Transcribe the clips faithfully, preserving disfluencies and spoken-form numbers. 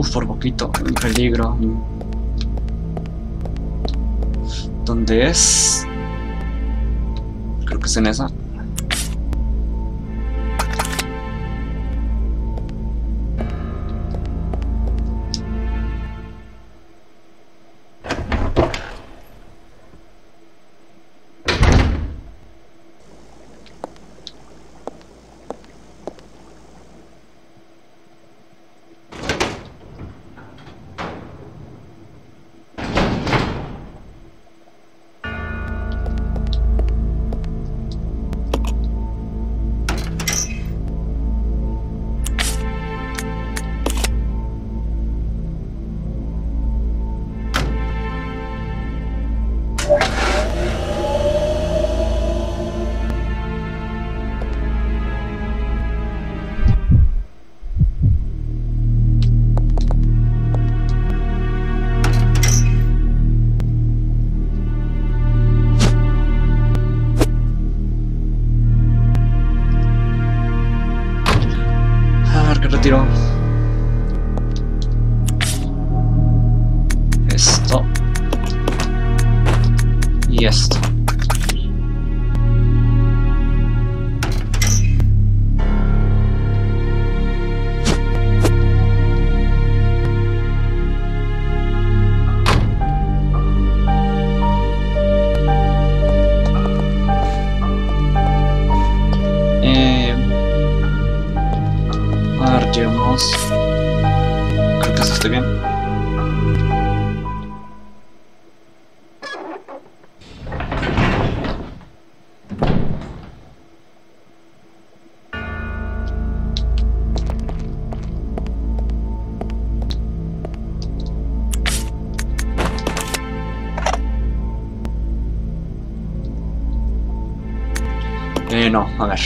Uf, por poquito, en peligro. ¿Dónde es? Creo que es en esa. Esto y esto. Eh, a ver, llevamos. Creo que eso esté bien. Eh, no, a ver,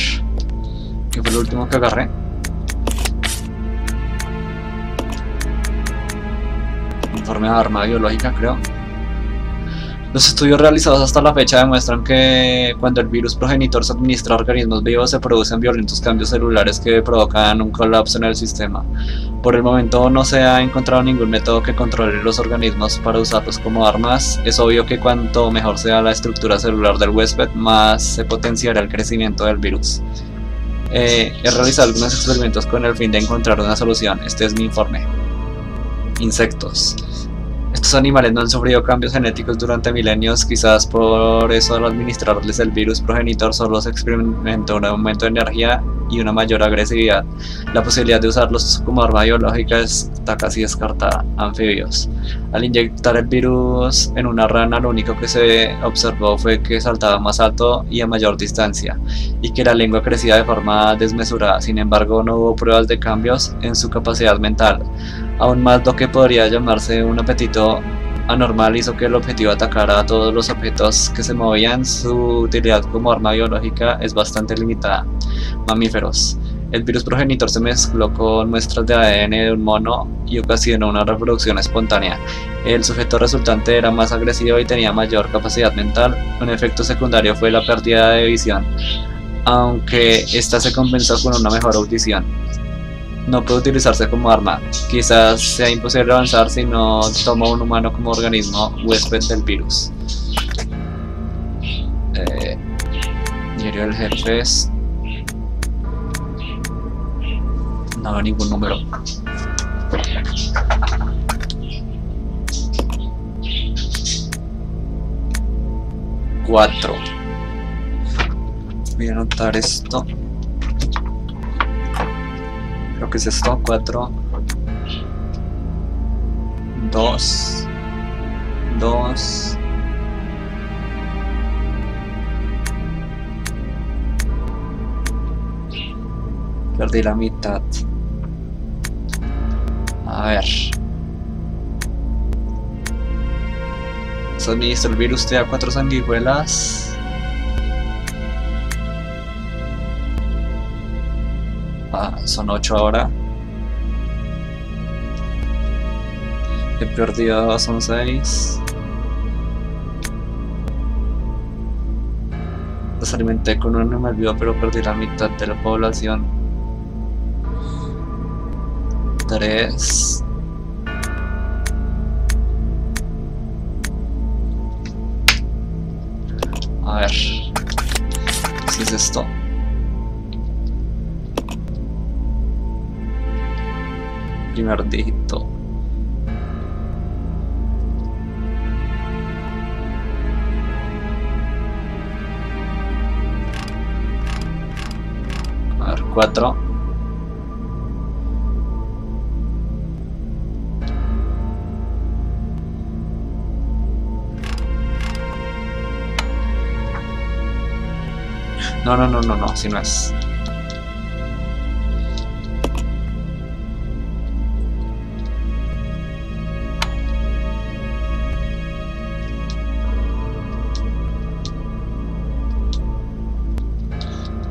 que fue lo último que agarré. Informe de arma biológica, creo. Los estudios realizados hasta la fecha demuestran que cuando el virus progenitor se administra a organismos vivos se producen violentos cambios celulares que provocan un colapso en el sistema. Por el momento no se ha encontrado ningún método que controle los organismos para usarlos como armas. Es obvio que cuanto mejor sea la estructura celular del huésped, más se potenciará el crecimiento del virus. Eh, he realizado algunos experimentos con el fin de encontrar una solución. Este es mi informe. Insectos. Estos animales no han sufrido cambios genéticos durante milenios, quizás por eso al administrarles el virus progenitor solo se experimentó un aumento de energía y una mayor agresividad. La posibilidad de usarlos como arma biológica está casi descartada. Anfibios. Al inyectar el virus en una rana, lo único que se observó fue que saltaba más alto y a mayor distancia, y que la lengua crecía de forma desmesurada. Sin embargo, no hubo pruebas de cambios en su capacidad mental. Aún más, lo que podría llamarse un apetito anormal hizo que el objetivo atacara a todos los objetos que se movían. Su utilidad como arma biológica es bastante limitada. Mamíferos. El virus progenitor se mezcló con muestras de A D N de un mono y ocasionó una reproducción espontánea. El sujeto resultante era más agresivo y tenía mayor capacidad mental. Un efecto secundario fue la pérdida de visión, aunque esta se compensó con una mejor audición. No puede utilizarse como arma. Quizás sea imposible avanzar si no toma un humano como organismo huésped del virus. Eh, diario del jefe. No veo ningún número. cuatro. Voy a anotar esto. Creo que es esto. cuatro, dos, dos. Perdí la mitad. A ver. Se administra el virus, te da cuatro sanguijuelas. Ah, son ocho ahora. He perdido dos, son seis. Los alimenté con un animal vivo, pero perdí la mitad de la población. Tres, A ver si es esto. Primer dígito. A ver, cuatro. No, no, no, no, no, si no es.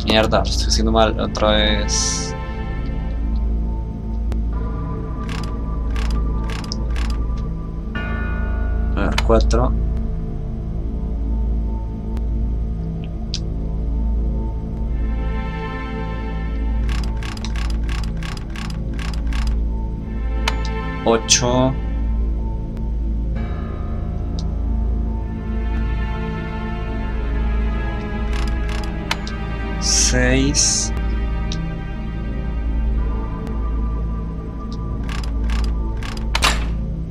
Mierda, estoy haciendo mal otra vez. A ver, cuatro. Ocho. Seis.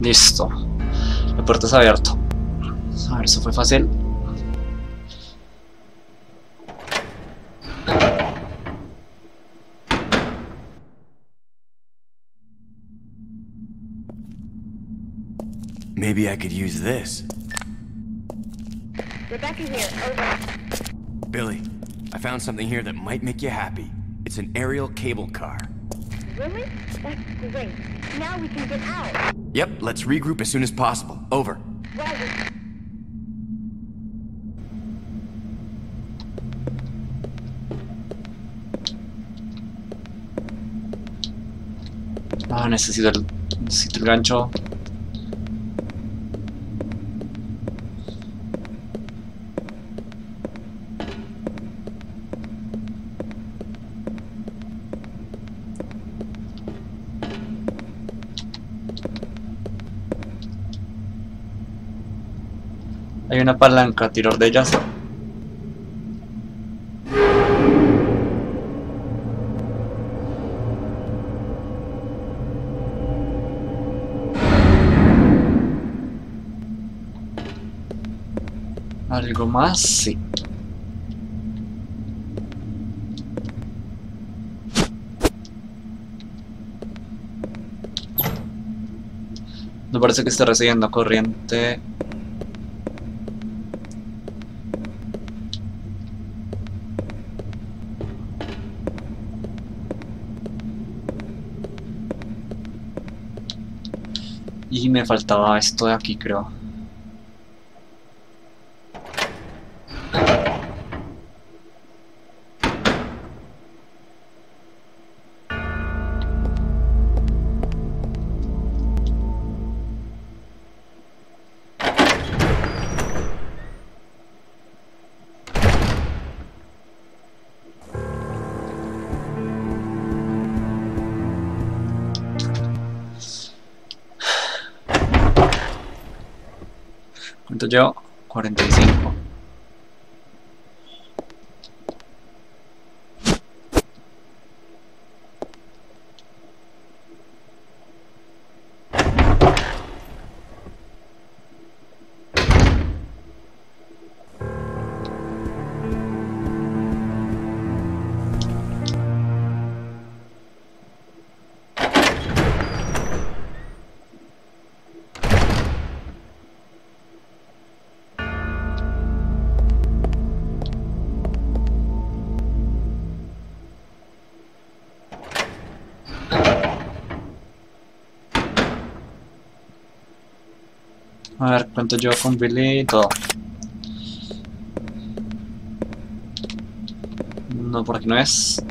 Listo. La puerta está abierta. A ver, eso fue fácil. Maybe I could use this. Rebecca here, over. Billy, I found something here that might make you happy. It's an aerial cable car. Really? That's great. Now we can get out. Yep, let's regroup as soon as possible. Over. Roger. Ah, necesito el, necesito el gancho. Hay una palanca, tirar de ellas. ¿Algo más? Sí. No parece que esté recibiendo corriente. Y me faltaba esto de aquí, creo. Yo, cuarenta y cinco. A ver cuánto llevo con Billy y todo. No, por aquí no es.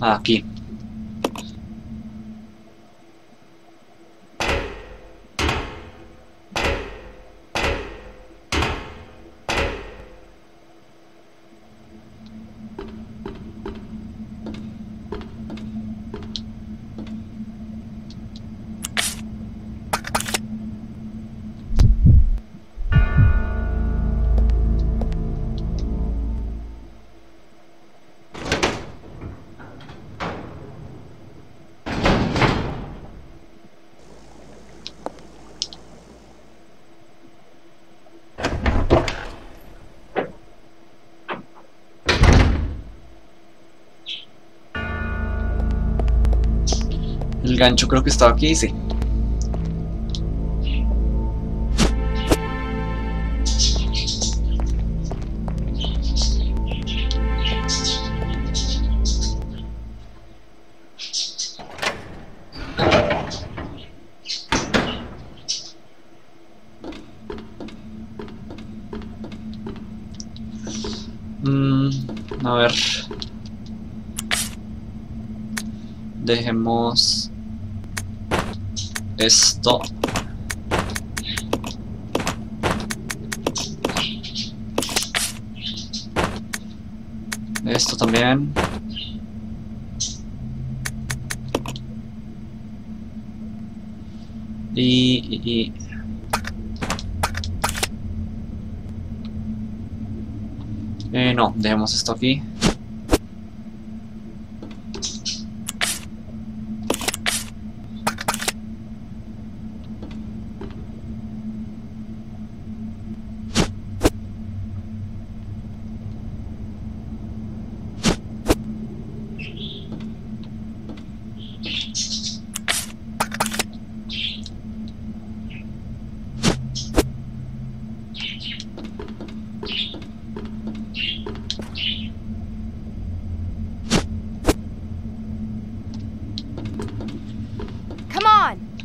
Aquí. gancho creo que estaba aquí, sí. A ver, dejemos esto. Esto también. Y... y, y. Eh, no, dejemos esto aquí.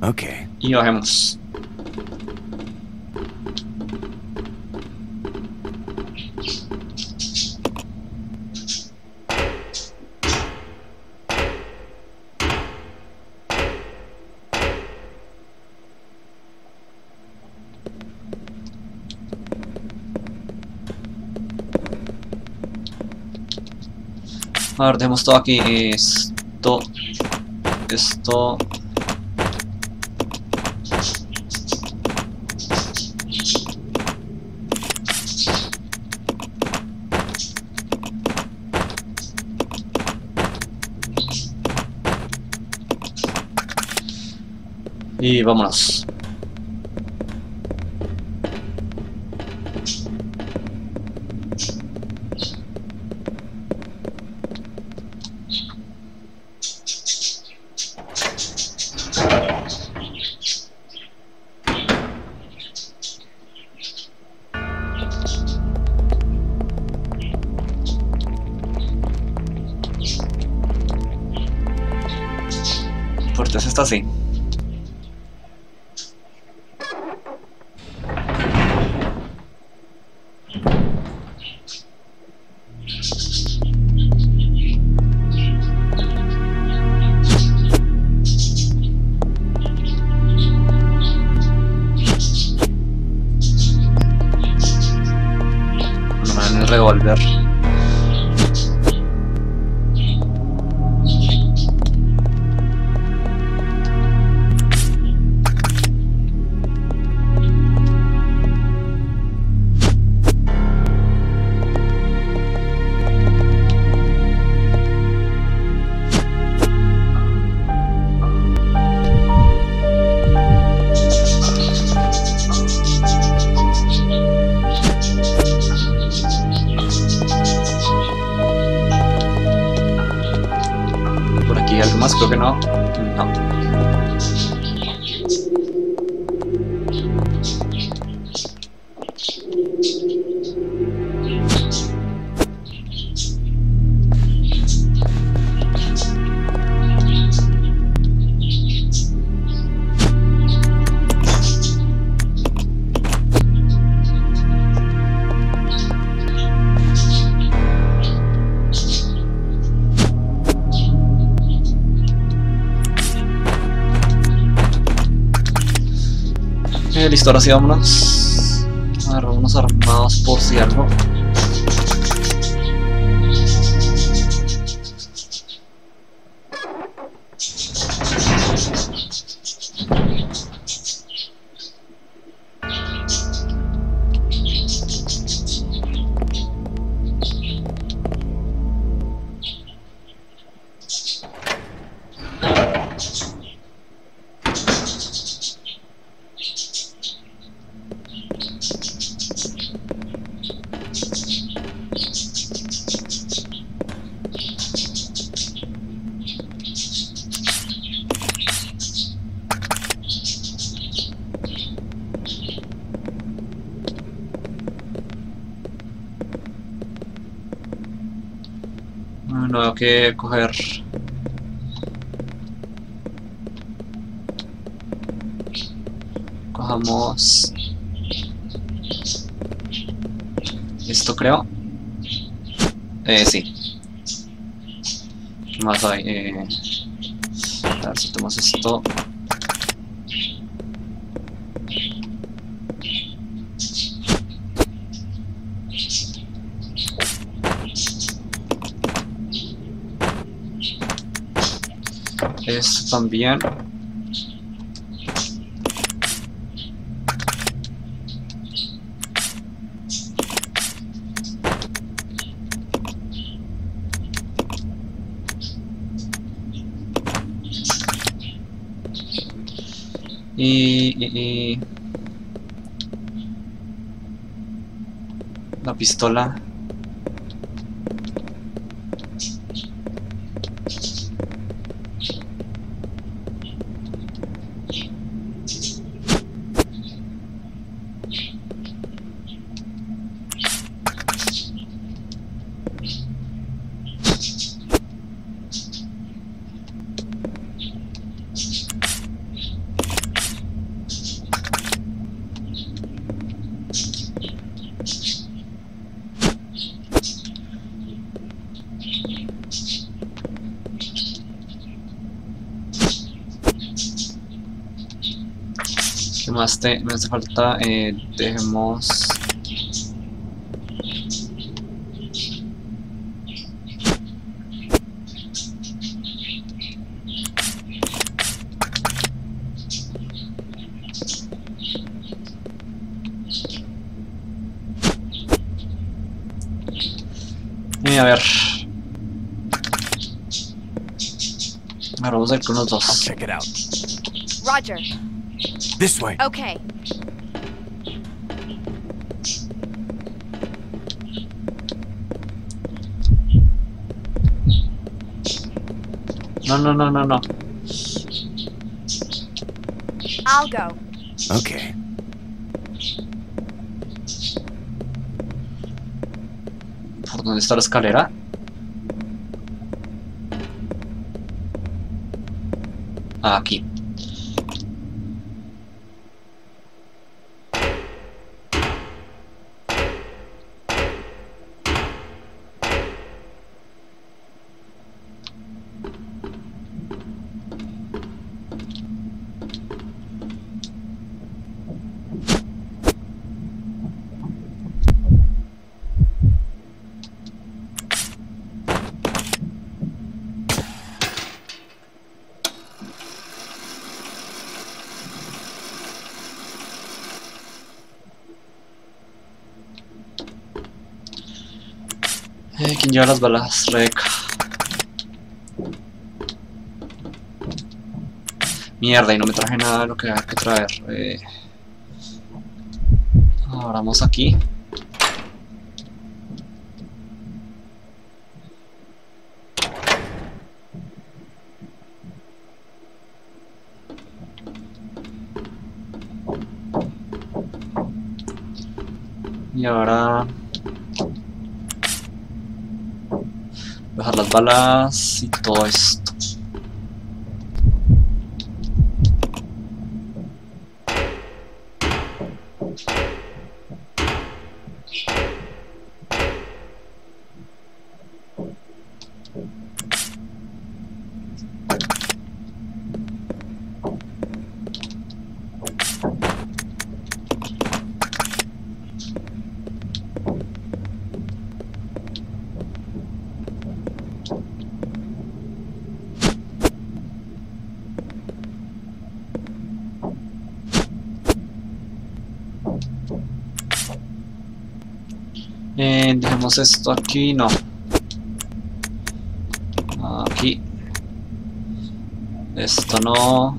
Okay. Y bajemos. A ver, dejemos todo aquí. Esto. Esto. Y vámonos. Puerta es esta, sí. Revolver. Más creo que no, no. Listo, ahora sí vámonos. A ver, unos armados por si algo. nada que coger. Cojamos esto, creo. Eh, sí. ¿Qué más hay? Eh, a ver si tomas esto. Esto también. Y, y, y la pistola. Más te, me hace falta, eh, dejemos y a ver, ahora vamos a ir con los dos. I'll check it out. Roger. This way. Okay. No, no, no, no, no. I'll go. Okay. ¿Por dónde está la escalera? Ah, aquí. ¿Quién lleva las balas? Rebeca. Mierda, y no me traje nada de lo que hay que traer. Eh. Ahora vamos aquí. Y ahora... bajar las balas y todo esto. Eh, dejemos esto aquí, no. Aquí. Esto no.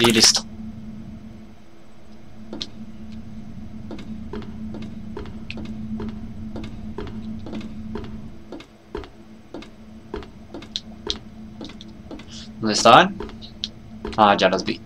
Y listo. ¿Dónde estaban? Ah, ya los vi.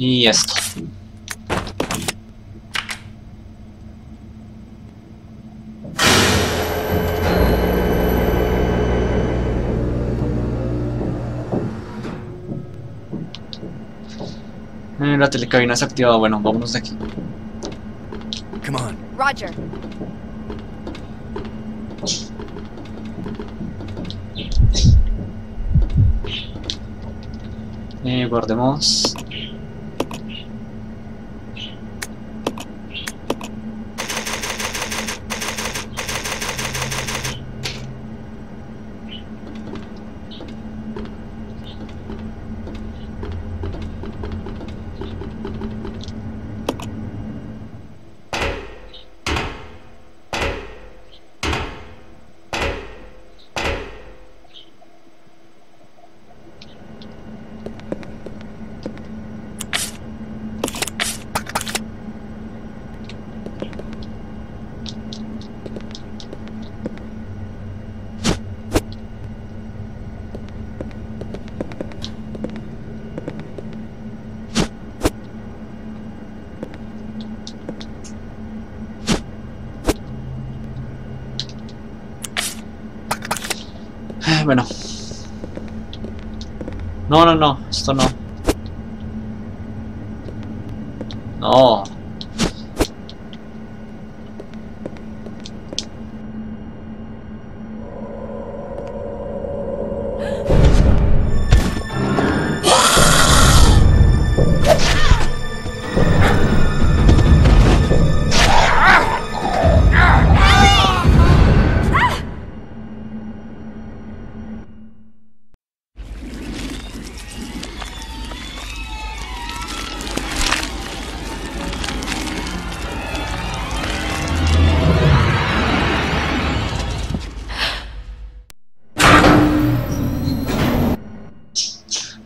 Y esto. Eh, la telecabina se ha activado. Bueno, vámonos de aquí. Come on. Roger. Eh, guardemos. Bueno. No, no, no. Esto no. No.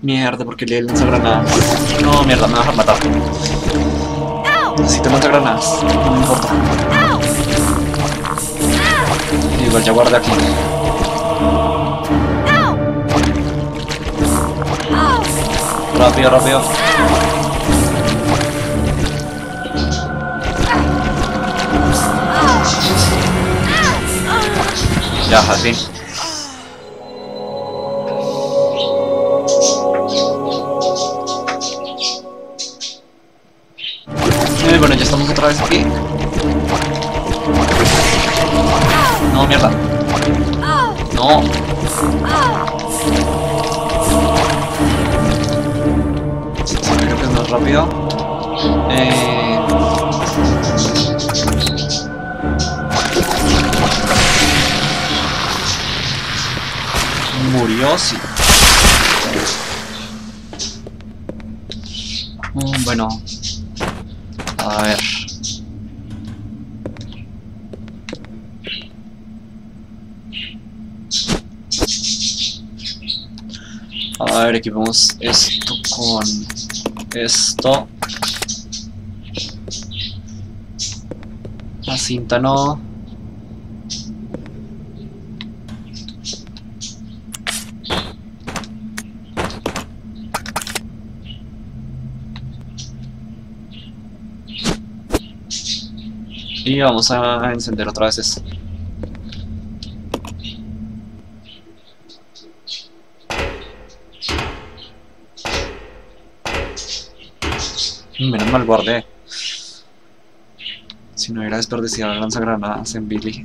Mierda, porque le lanzó granadas. No, mierda, me vas a matar. Necesito muchas granadas, no me importa. Igual ya guardé aquí. Rápido, rápido. Ya, así. Bueno, ya estamos otra vez aquí. No, mierda. No. Creo que es más rápido. Eh... Murió, sí. Uh, bueno. A ver. A ver, equipamos esto con esto. La cinta no. Y vamos a encender otra vez esto. Menos mal guardé. Si no hubiera desperdiciado el lanzagranadas en Billy.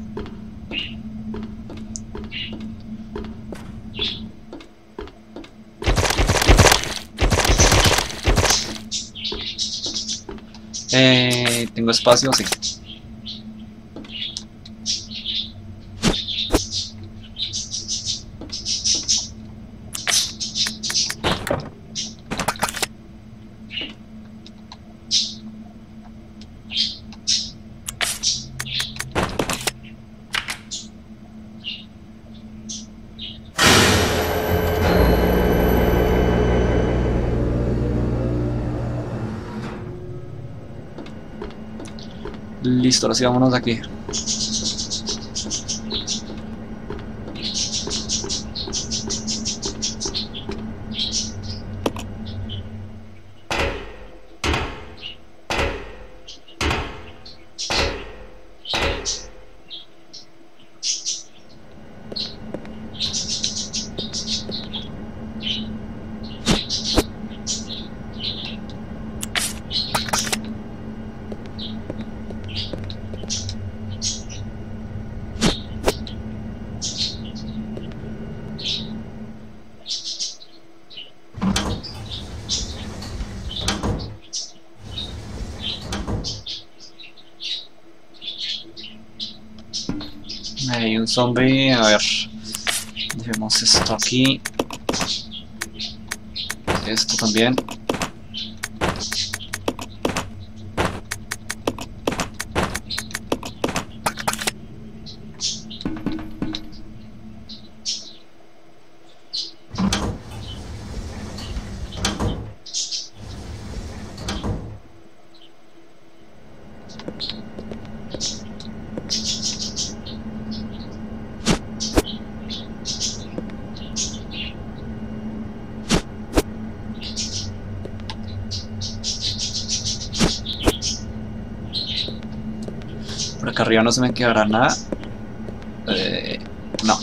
Eh, tengo espacio, sí. Listo, ahora sí vámonos de aquí. Hay un zombie, a ver, dejemos esto aquí, esto también. Acá arriba no se me quedará nada. Eh, no.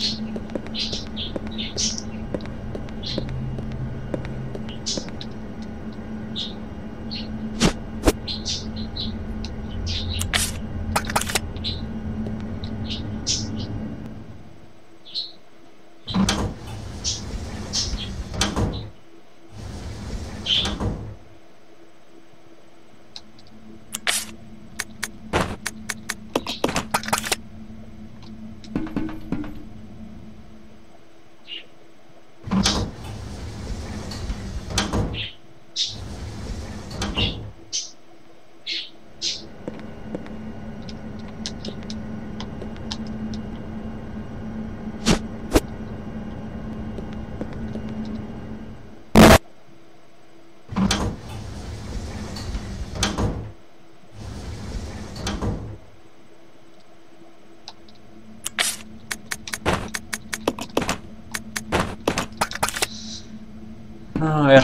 A ver,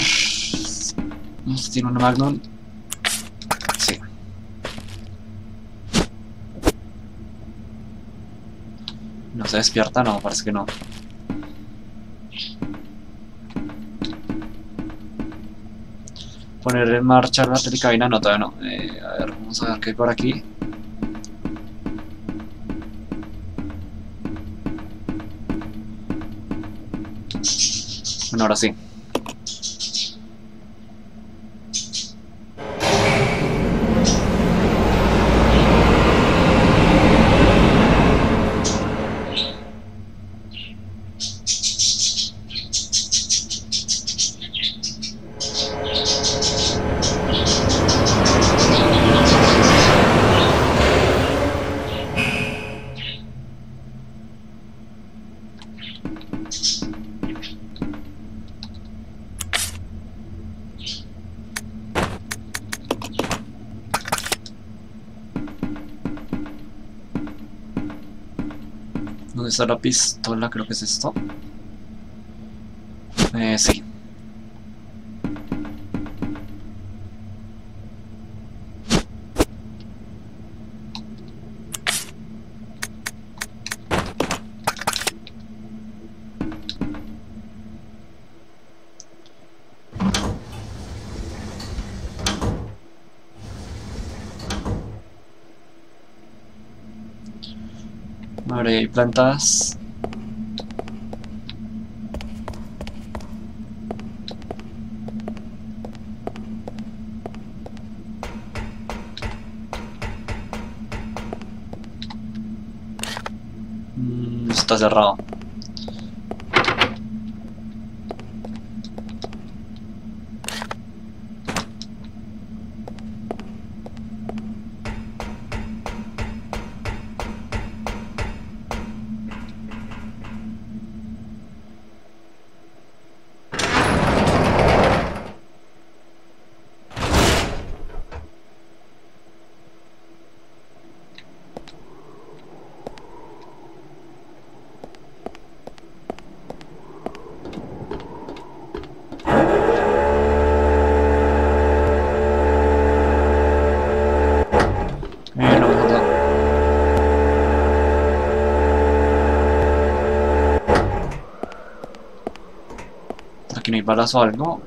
tiene una Magnum. Sí. ¿No se despierta? No, parece que no. Poner en marcha la telecabina, no, todavía no. Eh, a ver, vamos a ver qué hay por aquí. Bueno, ahora sí. ¿Dónde está la pistola? Creo que es esto. Eh, sí. Ahora hay plantas. Mm, está cerrado. No hay balas o algo.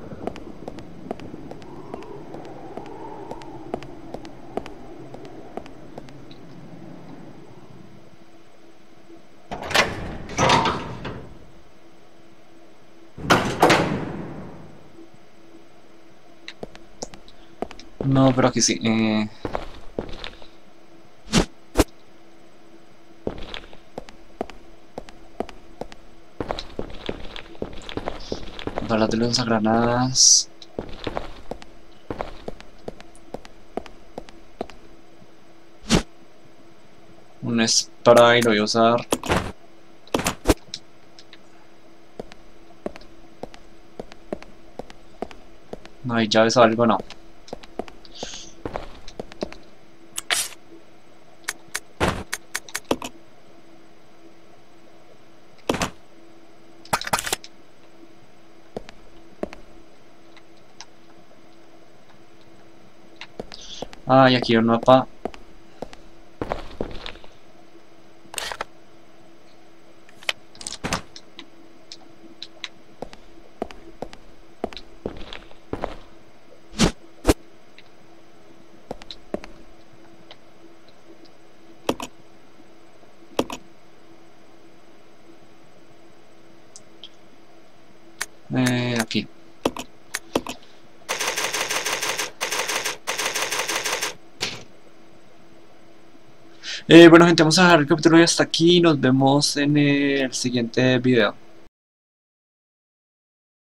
No, pero es que sí. Eh... Para la usa granadas. Un spray lo voy a usar. No hay llaves o algo, no. Ah, y aquí un mapa. Eh, aquí. Eh, bueno gente, vamos a dejar el capítulo y hasta aquí. Nos vemos en el siguiente video.